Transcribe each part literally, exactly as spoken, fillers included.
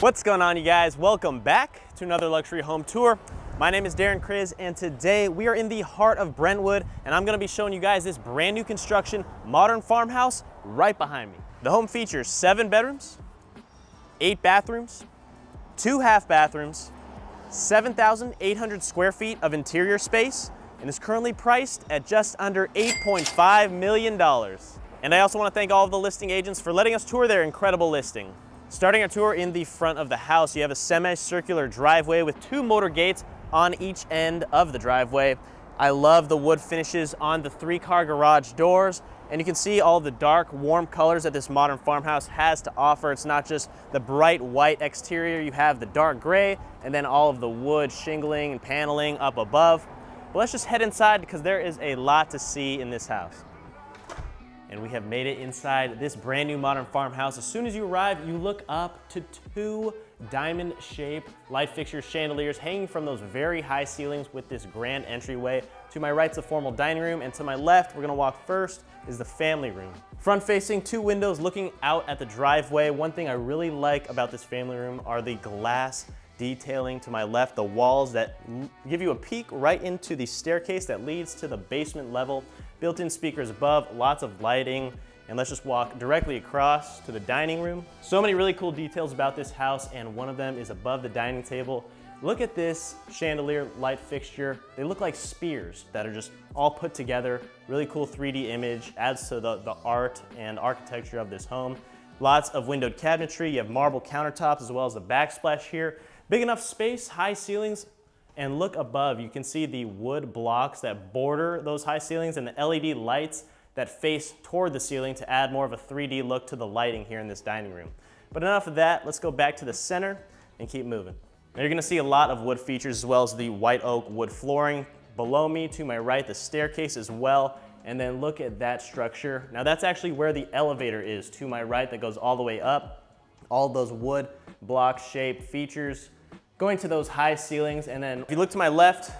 What's going on, you guys? Welcome back to another luxury home tour. My name is Darren Kriz, and today we are in the heart of Brentwood, and I'm gonna be showing you guys this brand new construction modern farmhouse right behind me. The home features seven bedrooms, eight bathrooms, two half bathrooms, seven thousand eight hundred square feet of interior space, and is currently priced at just under eight point five million dollars. And I also wanna thank all of the listing agents for letting us tour their incredible listing. Starting our tour in the front of the house, you have a semicircular driveway with two motor gates on each end of the driveway. I love the wood finishes on the three-car garage doors, and you can see all the dark, warm colors that this modern farmhouse has to offer. It's not just the bright white exterior, you have the dark gray, and then all of the wood shingling and paneling up above. But let's just head inside because there is a lot to see in this house. And we have made it inside this brand new modern farmhouse. As soon as you arrive, you look up to two diamond-shaped light fixture chandeliers hanging from those very high ceilings with this grand entryway. To my right's the formal dining room, and to my left, we're gonna walk first, is the family room. Front-facing, two windows looking out at the driveway. One thing I really like about this family room are the glass detailing to my left, the walls that give you a peek right into the staircase that leads to the basement level. Built-in speakers above, lots of lighting, and let's just walk directly across to the dining room. So many really cool details about this house, and one of them is above the dining table. Look at this chandelier light fixture. They look like spears that are just all put together. Really cool three D image, adds to the, the art and architecture of this home. Lots of windowed cabinetry. You have marble countertops as well as the backsplash here. Big enough space, high ceilings, and look above, you can see the wood blocks that border those high ceilings and the L E D lights that face toward the ceiling to add more of a three D look to the lighting here in this dining room. But enough of that, let's go back to the center and keep moving. Now you're gonna see a lot of wood features as well as the white oak wood flooring. Below me, to my right, the staircase as well, and then look at that structure. Now that's actually where the elevator is, to my right, that goes all the way up. All those wood block shaped features going to those high ceilings, and then if you look to my left,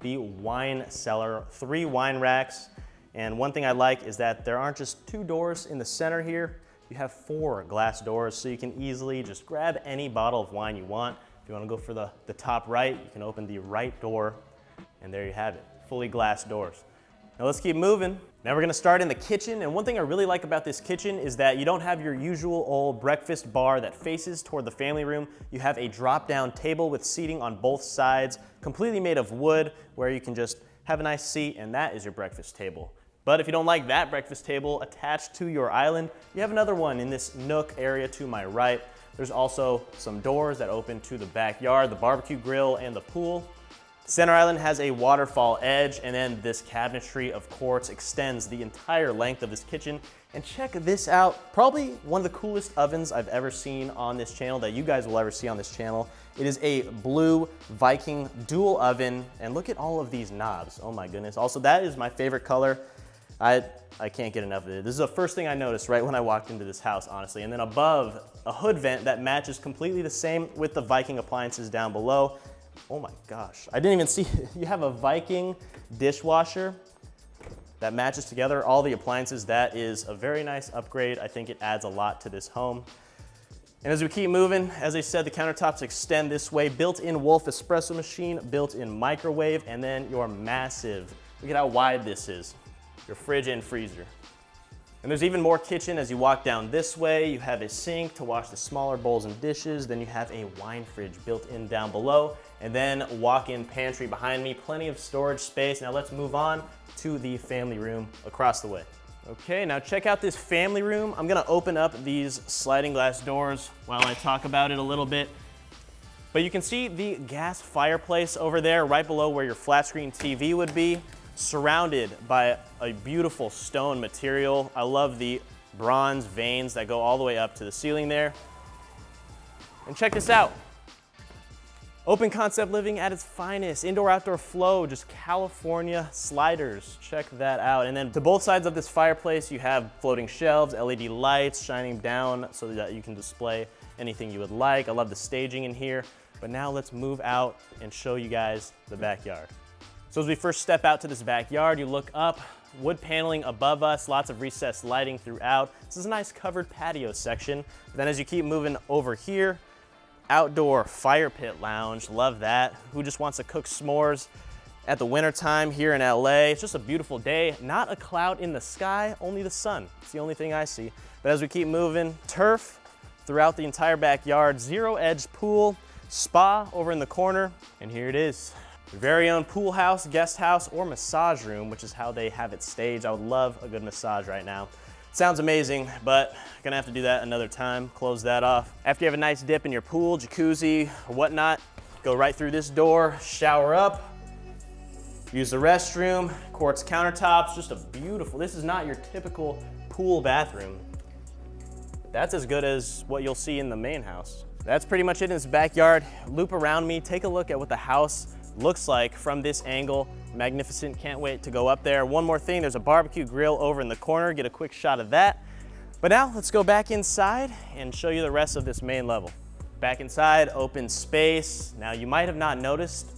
the wine cellar, three wine racks. And one thing I like is that there aren't just two doors in the center here, you have four glass doors, so you can easily just grab any bottle of wine you want. If you wanna go for the, the top right, you can open the right door, and there you have it, fully glass doors. Now let's keep moving. Now we're gonna start in the kitchen, and one thing I really like about this kitchen is that you don't have your usual old breakfast bar that faces toward the family room. You have a drop-down table with seating on both sides, completely made of wood, where you can just have a nice seat, and that is your breakfast table. But if you don't like that breakfast table attached to your island, you have another one in this nook area to my right. There's also some doors that open to the backyard, the barbecue grill, and the pool. Center island has a waterfall edge, and then this cabinetry, of course, extends the entire length of this kitchen. And check this out, probably one of the coolest ovens I've ever seen on this channel, that you guys will ever see on this channel. It is a blue Viking dual oven, and look at all of these knobs, oh my goodness. Also, that is my favorite color. I, I can't get enough of it. This is the first thing I noticed right when I walked into this house, honestly. And then above, a hood vent that matches completely the same with the Viking appliances down below. Oh my gosh, I didn't even see it. You have a Viking dishwasher that matches together all the appliances. That is a very nice upgrade. I think it adds a lot to this home. And as we keep moving, as I said, the countertops extend this way, built-in Wolf espresso machine, built-in microwave, and then your massive, look at how wide this is, your fridge and freezer. And there's even more kitchen as you walk down this way. You have a sink to wash the smaller bowls and dishes. Then you have a wine fridge built in down below. And then walk-in pantry behind me. Plenty of storage space. Now let's move on to the family room across the way. Okay, now check out this family room. I'm gonna open up these sliding glass doors while I talk about it a little bit. But you can see the gas fireplace over there right below where your flat screen T V would be. Surrounded by a beautiful stone material. I love the bronze veins that go all the way up to the ceiling there. And check this out. Open concept living at its finest. Indoor-outdoor flow, just California sliders. Check that out. And then to both sides of this fireplace, you have floating shelves, L E D lights shining down so that you can display anything you would like. I love the staging in here. But now let's move out and show you guys the backyard. So as we first step out to this backyard, you look up, wood paneling above us, lots of recessed lighting throughout. This is a nice covered patio section. But then as you keep moving over here, outdoor fire pit lounge, love that. Who just wants to cook s'mores at the winter time here in L A? It's just a beautiful day, not a cloud in the sky, only the sun. It's the only thing I see. But as we keep moving, turf throughout the entire backyard, zero edge pool, spa over in the corner, and here it is. Your very own pool house, guest house, or massage room, which is how they have it staged. I would love a good massage right now. Sounds amazing, but gonna have to do that another time, close that off. After you have a nice dip in your pool, jacuzzi, or whatnot, go right through this door, shower up, use the restroom, quartz countertops, just a beautiful, this is not your typical pool bathroom. That's as good as what you'll see in the main house. That's pretty much it in this backyard. Loop around me, take a look at what the house looks like from this angle. Magnificent, can't wait to go up there. One more thing, there's a barbecue grill over in the corner, get a quick shot of that. But now let's go back inside and show you the rest of this main level. Back inside, open space. Now you might have not noticed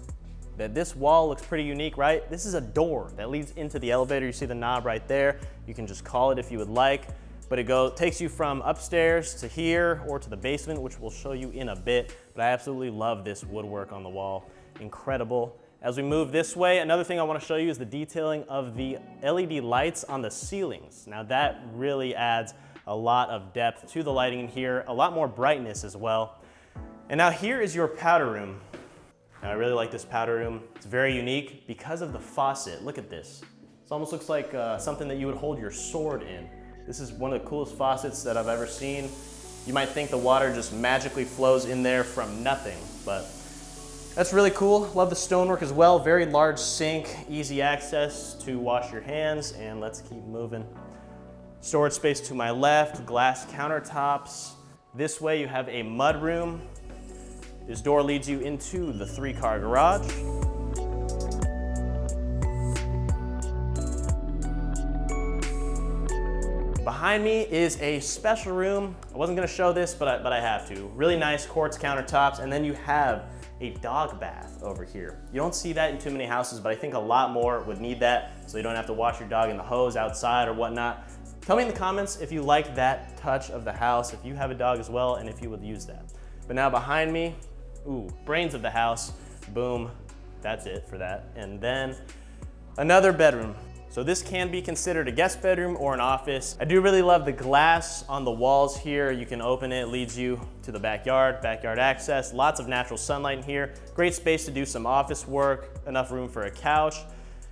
that this wall looks pretty unique, right? This is a door that leads into the elevator. You see the knob right there. You can just call it if you would like, but it go, takes you from upstairs to here or to the basement, which we'll show you in a bit. But I absolutely love this woodwork on the wall, incredible. As we move this way, another thing I want to show you is the detailing of the L E D lights on the ceilings. Now that really adds a lot of depth to the lighting in here, a lot more brightness as well. And now here is your powder room. Now I really like this powder room. It's very unique because of the faucet. Look at this. It almost looks like uh, something that you would hold your sword in. This is one of the coolest faucets that I've ever seen. You might think the water just magically flows in there from nothing, but that's really cool. Love the stonework as well. Very large sink, easy access to wash your hands, and let's keep moving. Storage space to my left, glass countertops. This way you have a mud room. This door leads you into the three-car garage. Behind me is a special room. I wasn't gonna show this, but I, but I have to. Really nice quartz countertops, and then you have a dog bath over here. You don't see that in too many houses, but I think a lot more would need that so you don't have to wash your dog in the hose outside or whatnot. Tell me in the comments if you like that touch of the house, if you have a dog as well, and if you would use that. But now behind me, ooh, brains of the house, boom, that's it for that. And then another bedroom. So this can be considered a guest bedroom or an office. I do really love the glass on the walls here. You can open it, it leads you to the backyard, backyard access, lots of natural sunlight in here. Great space to do some office work, enough room for a couch,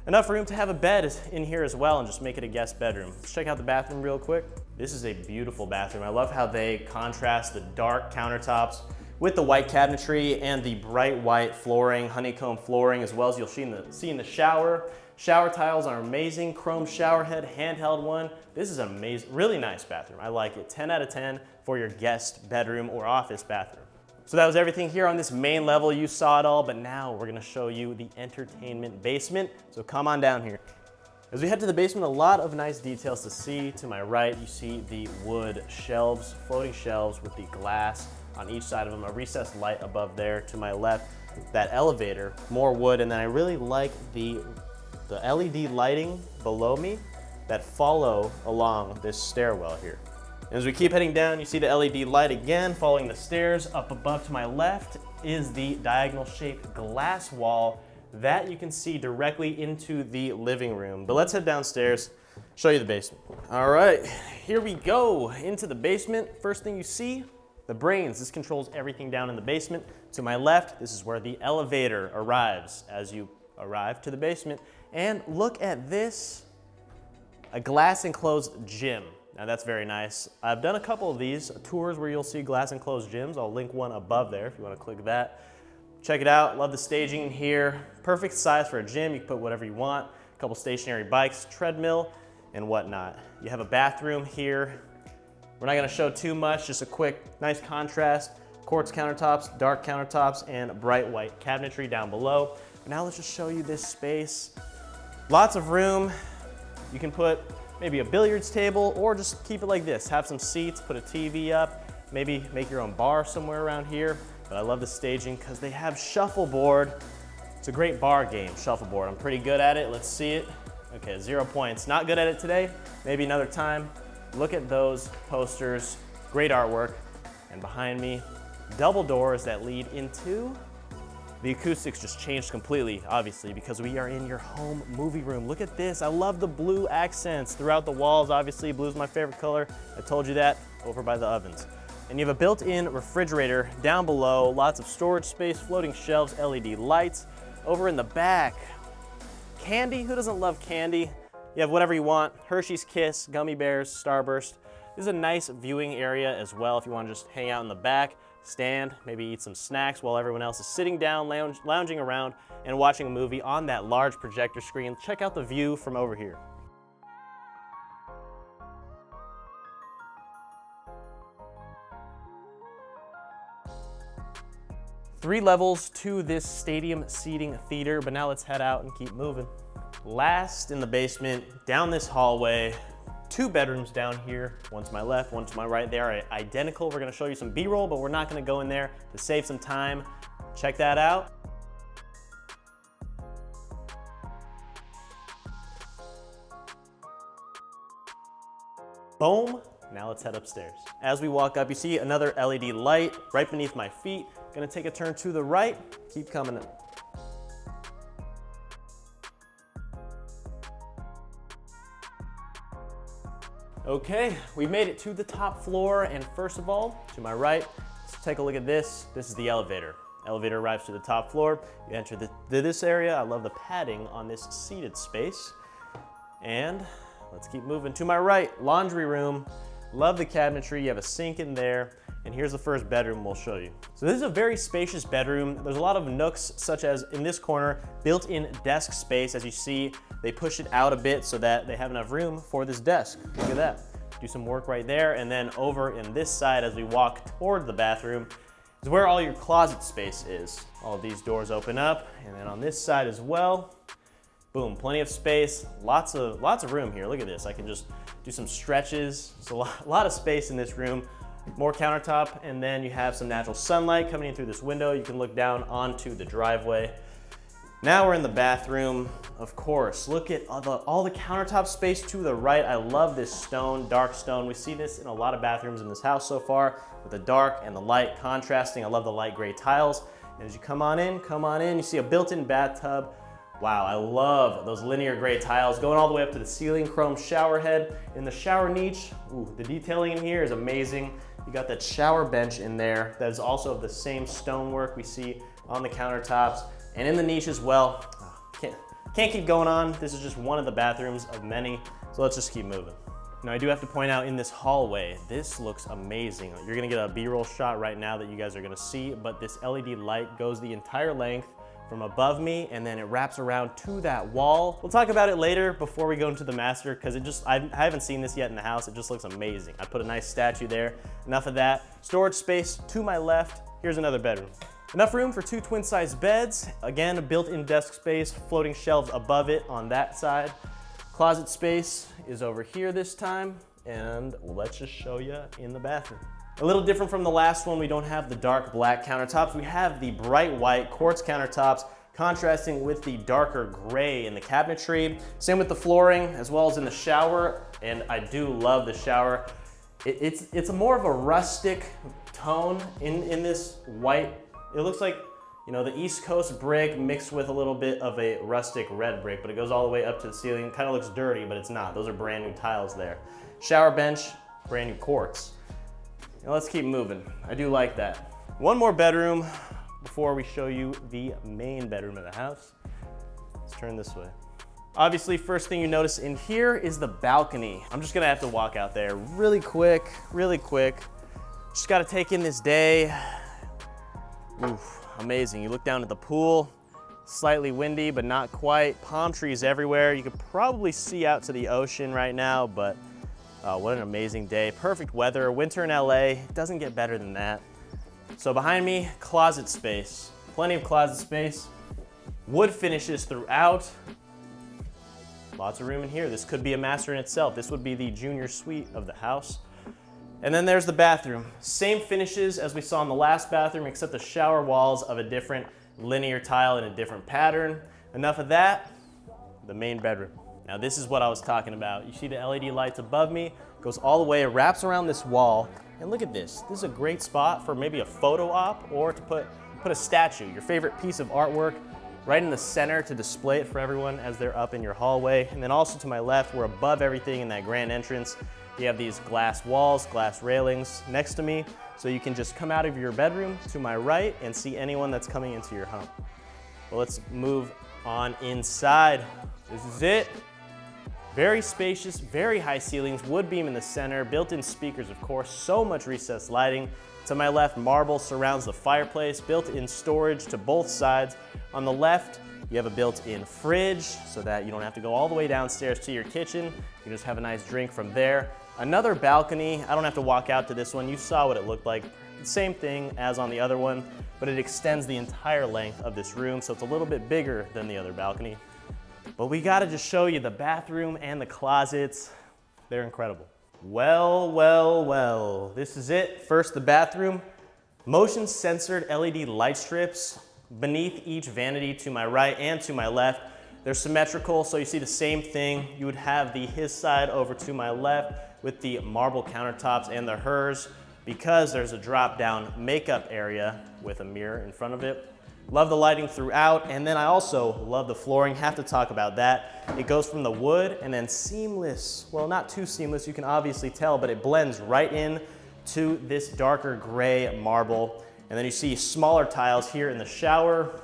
enough room to have a bed in here as well and just make it a guest bedroom. Let's check out the bathroom real quick. This is a beautiful bathroom. I love how they contrast the dark countertops with the white cabinetry and the bright white flooring, honeycomb flooring, as well as you'll see in the, see in the shower. Shower tiles are amazing, chrome shower head, handheld one. This is amazing, really nice bathroom. I like it, ten out of ten for your guest bedroom or office bathroom. So that was everything here on this main level. You saw it all, but now we're gonna show you the entertainment basement. So come on down here. As we head to the basement, a lot of nice details to see. To my right, you see the wood shelves, floating shelves with the glass on each side of them, a recessed light above there. To my left, that elevator, more wood, and then I really like the The L E D lighting below me that follow along this stairwell here. As we keep heading down, you see the L E D light again following the stairs. Up above to my left is the diagonal shaped glass wall that you can see directly into the living room. But let's head downstairs, show you the basement. All right, here we go into the basement. First thing you see, the brains. This controls everything down in the basement. To my left, this is where the elevator arrives as you arrive to the basement. And look at this, a glass enclosed gym. Now that's very nice. I've done a couple of these tours where you'll see glass enclosed gyms. I'll link one above there if you wanna click that. Check it out, love the staging in here. Perfect size for a gym, you can put whatever you want. A couple stationary bikes, treadmill, and whatnot. You have a bathroom here. We're not gonna show too much, just a quick, nice contrast. Quartz countertops, dark countertops, and bright white cabinetry down below. Now let's just show you this space. Lots of room. You can put maybe a billiards table or just keep it like this. Have some seats, put a T V up, maybe make your own bar somewhere around here. But I love the staging because they have shuffleboard. It's a great bar game, shuffleboard. I'm pretty good at it. Let's see it. Okay, zero points. Not good at it today. Maybe another time. Look at those posters. Great artwork. And behind me, double doors that lead into the acoustics just changed completely, obviously, because we are in your home movie room. Look at this. I love the blue accents throughout the walls. Obviously, blue is my favorite color. I told you that over by the ovens. And you have a built-in refrigerator down below, lots of storage space, floating shelves, L E D lights. Over in the back, candy. Who doesn't love candy? You have whatever you want. Hershey's Kiss, gummy bears, Starburst. This is a nice viewing area as well if you want to just hang out in the back. Stand, maybe eat some snacks while everyone else is sitting down, lounge, lounging around, and watching a movie on that large projector screen. Check out the view from over here. Three levels to this stadium seating theater, but now let's head out and keep moving. Last in the basement, down this hallway, two bedrooms down here, one to my left, one to my right. They are identical. We're gonna show you some B-roll, but we're not gonna go in there to save some time. Check that out. Boom, now let's head upstairs. As we walk up, you see another L E D light right beneath my feet. Gonna take a turn to the right, keep coming in. Okay, we've made it to the top floor, and first of all, to my right, let's take a look at this. This is the elevator. Elevator arrives to the top floor. You enter the, the, this area. I love the padding on this seated space. And let's keep moving. To my right, laundry room. Love the cabinetry. You have a sink in there. And here's the first bedroom we'll show you. So this is a very spacious bedroom. There's a lot of nooks, such as in this corner, built-in desk space. As you see, they push it out a bit so that they have enough room for this desk. Look at that. Do some work right there. And then over in this side, as we walk toward the bathroom, is where all your closet space is. All of these doors open up. And then on this side as well, boom, plenty of space, lots of, lots of room here. Look at this. I can just do some stretches. It's a lot, a lot of space in this room. More countertop, and then you have some natural sunlight coming in through this window. You can look down onto the driveway. Now we're in the bathroom, of course. Look at all the, all the countertop space to the right. I love this stone, dark stone. We see this in a lot of bathrooms in this house so far, with the dark and the light contrasting. I love the light gray tiles. And as you come on in, come on in, you see a built-in bathtub. Wow, I love those linear gray tiles going all the way up to the ceiling, chrome shower head. In the shower niche, ooh, the detailing in here is amazing. You got that shower bench in there that is also the same stonework we see on the countertops and in the niche as well. Oh, can't, can't keep going on. This is just one of the bathrooms of many, so let's just keep moving. Now I do have to point out in this hallway, this looks amazing. You're gonna get a B-roll shot right now that you guys are gonna see, but this L E D light goes the entire length from above me, and then it wraps around to that wall. We'll talk about it later before we go into the master, because it just, I haven't seen this yet in the house. It just looks amazing. I put a nice statue there. Enough of that. Storage space to my left. Here's another bedroom. Enough room for two twin-sized beds. Again, a built-in desk space, floating shelves above it on that side. Closet space is over here this time, and let's just show you in the bathroom. A little different from the last one, we don't have the dark black countertops. We have the bright white quartz countertops contrasting with the darker gray in the cabinetry. Same with the flooring as well as in the shower, and I do love the shower. It, it's it's a more of a rustic tone in, in this white. It looks like, you know, the East Coast brick mixed with a little bit of a rustic red brick, but it goes all the way up to the ceiling. Kind of looks dirty, but it's not. Those are brand new tiles there. Shower bench, brand new quartz. Now let's keep moving. I do like that. One more bedroom before we show you the main bedroom of the house. Let's turn this way. Obviously, first thing you notice in here is the balcony. I'm just gonna have to walk out there really quick, really quick. Just gotta take in this day. Oof, amazing. You look down at the pool, slightly windy, but not quite. Palm trees everywhere. You could probably see out to the ocean right now, but Uh, what an amazing day. Perfect weather, winter in L A, doesn't get better than that. So behind me, closet space. Plenty of closet space. Wood finishes throughout. Lots of room in here. This could be a master in itself. This would be the junior suite of the house. And then there's the bathroom. Same finishes as we saw in the last bathroom, except the shower walls of a different linear tile and a different pattern. Enough of that, the main bedroom. Now this is what I was talking about. You see the L E D lights above me, goes all the way, wraps around this wall, and look at this. This is a great spot for maybe a photo op or to put, put a statue, your favorite piece of artwork, right in the center to display it for everyone as they're up in your hallway. And then also to my left, we're above everything in that grand entrance. You have these glass walls, glass railings next to me, so you can just come out of your bedroom to my right and see anyone that's coming into your home. Well, let's move on inside. This is it. Very spacious, very high ceilings, wood beam in the center, built-in speakers, of course, so much recessed lighting. To my left, marble surrounds the fireplace, built-in storage to both sides. On the left, you have a built-in fridge so that you don't have to go all the way downstairs to your kitchen. You just have a nice drink from there. Another balcony. I don't have to walk out to this one. You saw what it looked like. Same thing as on the other one, but it extends the entire length of this room, so it's a little bit bigger than the other balcony. But we gotta just show you the bathroom and the closets. They're incredible. Well, well, well, this is it. First, the bathroom. Motion sensored L E D light strips beneath each vanity to my right and to my left. They're symmetrical, so you see the same thing. You would have the his side over to my left with the marble countertops and the hers, because there's a drop down makeup area with a mirror in front of it. Love the lighting throughout, and then I also love the flooring. Have to talk about that. It goes from the wood and then seamless. Well, not too seamless, you can obviously tell, but it blends right in to this darker gray marble. And then you see smaller tiles here in the shower.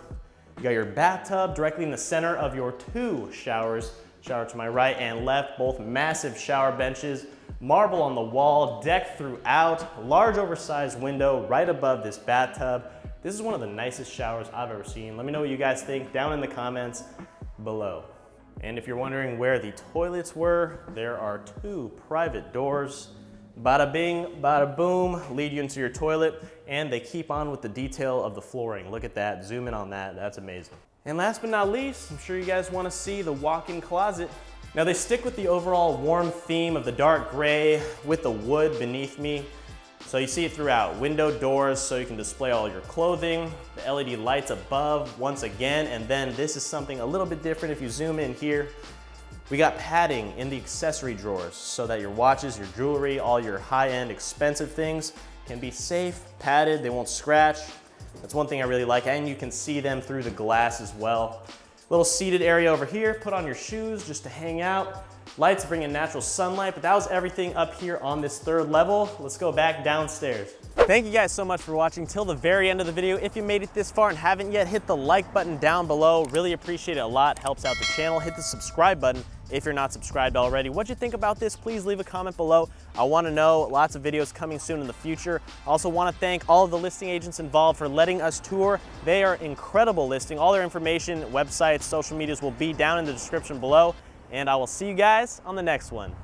You got your bathtub directly in the center of your two showers. Shower to my right and left, both massive shower benches. Marble on the wall, deck throughout, large oversized window right above this bathtub. This is one of the nicest showers I've ever seen. Let me know what you guys think down in the comments below. And if you're wondering where the toilets were, there are two private doors. Bada bing, bada boom, lead you into your toilet, and they keep on with the detail of the flooring. Look at that, zoom in on that, that's amazing. And last but not least, I'm sure you guys wanna see the walk-in closet. Now they stick with the overall warm theme of the dark gray with the wood beneath me. So you see it throughout, window doors so you can display all your clothing, the L E D lights above once again, and then this is something a little bit different if you zoom in here. We got padding in the accessory drawers so that your watches, your jewelry, all your high-end expensive things can be safe, padded, they won't scratch. That's one thing I really like, and you can see them through the glass as well. Little seated area over here, put on your shoes just to hang out. Lights bring in natural sunlight, but that was everything up here on this third level. Let's go back downstairs. Thank you guys so much for watching till the very end of the video. If you made it this far and haven't yet, hit the like button down below. Really appreciate it a lot, helps out the channel. Hit the subscribe button if you're not subscribed already. What'd you think about this? Please leave a comment below. I wanna know, lots of videos coming soon in the future. Also wanna thank all of the listing agents involved for letting us tour. They are incredible listing. All their information, websites, social medias will be down in the description below. And I will see you guys on the next one.